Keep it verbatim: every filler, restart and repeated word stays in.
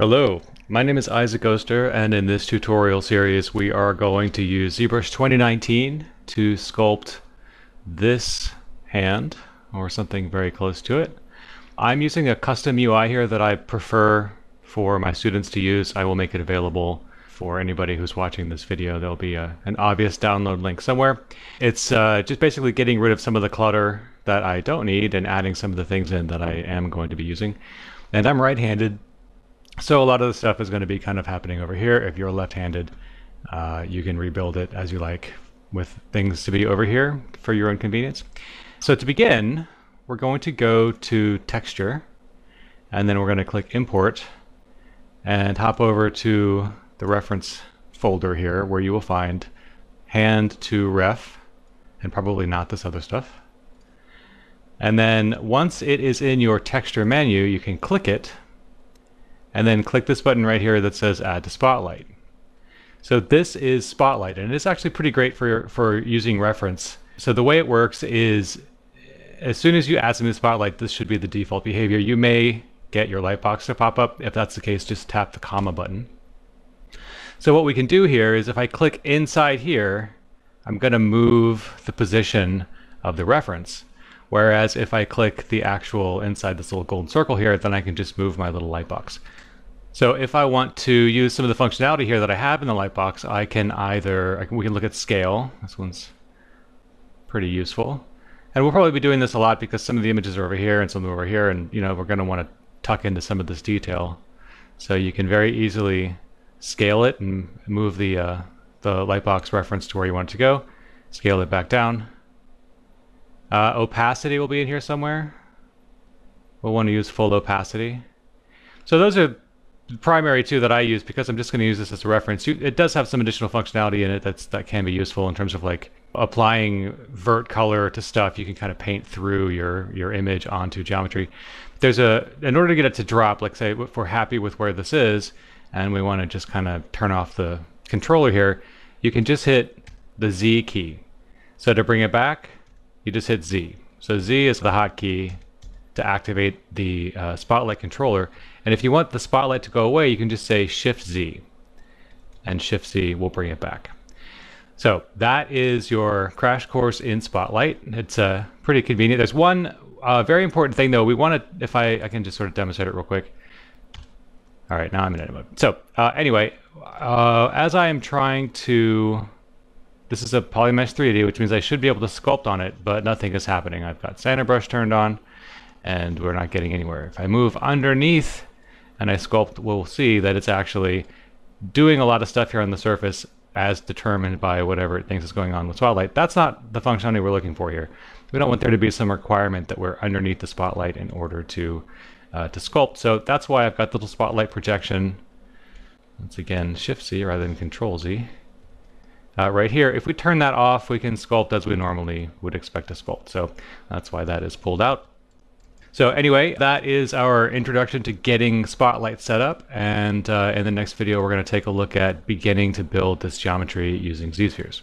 Hello, my name is Isaac Oster, and in this tutorial series we are going to use ZBrush twenty nineteen to sculpt this hand or something very close to it. I'm using a custom U I here that I prefer for my students to use. I will make it available for anybody who's watching this video. There'll be a, an obvious download link somewhere. It's uh, just basically getting rid of some of the clutter that I don't need and adding some of the things in that I am going to be using. And I'm right-handed, so a lot of the stuff is going to be kind of happening over here. If you're left-handed, uh, you can rebuild it as you like with things to be over here for your own convenience. So to begin, we're going to go to Texture, and then we're going to click Import and hop over to the reference folder here, where you will find hand to ref, and probably not this other stuff. And then once it is in your texture menu, you can click it, and then click this button right here that says Add to Spotlight. So this is Spotlight, and it's actually pretty great for, for using reference. So the way it works is, as soon as you add something to Spotlight, this should be the default behavior. You may get your lightbox to pop up. If that's the case, just tap the comma button. So what we can do here is if I click inside here, I'm going to move the position of the reference. Whereas if I click the actual inside this little golden circle here, then I can just move my little lightbox. So if I want to use some of the functionality here that I have in the lightbox, I can either, I can, we can look at scale. This one's pretty useful. And we'll probably be doing this a lot because some of the images are over here and some of them are over here. And you know, we're going to want to tuck into some of this detail. So you can very easily scale it and move the uh, the lightbox reference to where you want it to go. Scale it back down. Uh, opacity will be in here somewhere. We'll want to use full opacity. So those are the primary two that I use because I'm just going to use this as a reference. You, it does have some additional functionality in it that's, that can be useful in terms of like applying vert color to stuff. You can kind of paint through your, your image onto geometry. There's a, in order to get it to drop, like say if we're happy with where this is, and we want to just kind of turn off the controller here, you can just hit the Z key. So to bring it back, you just hit Z. So Z is the hotkey to activate the uh, Spotlight controller. And if you want the Spotlight to go away, you can just say Shift Z. And Shift Z will bring it back. So that is your crash course in Spotlight. It's uh, pretty convenient. There's one uh, very important thing though. We want to, if I, I can just sort of demonstrate it real quick. All right, now I'm in edit mode. So uh, anyway, uh, as I am trying to, this is a Polymesh three D, which means I should be able to sculpt on it, but nothing is happening. I've got Sander Brush turned on, and we're not getting anywhere. If I move underneath and I sculpt, we'll see that it's actually doing a lot of stuff here on the surface as determined by whatever it thinks is going on with Spotlight. That's not the functionality we're looking for here. We don't want there to be some requirement that we're underneath the Spotlight in order to Uh, to sculpt. So that's why I've got the little Spotlight projection. Once again, Shift Z rather than Control Z. Uh, right here, if we turn that off, we can sculpt as we normally would expect to sculpt. So that's why that is pulled out. So anyway, that is our introduction to getting Spotlight set up. And uh, in the next video, we're going to take a look at beginning to build this geometry using Z-Spheres.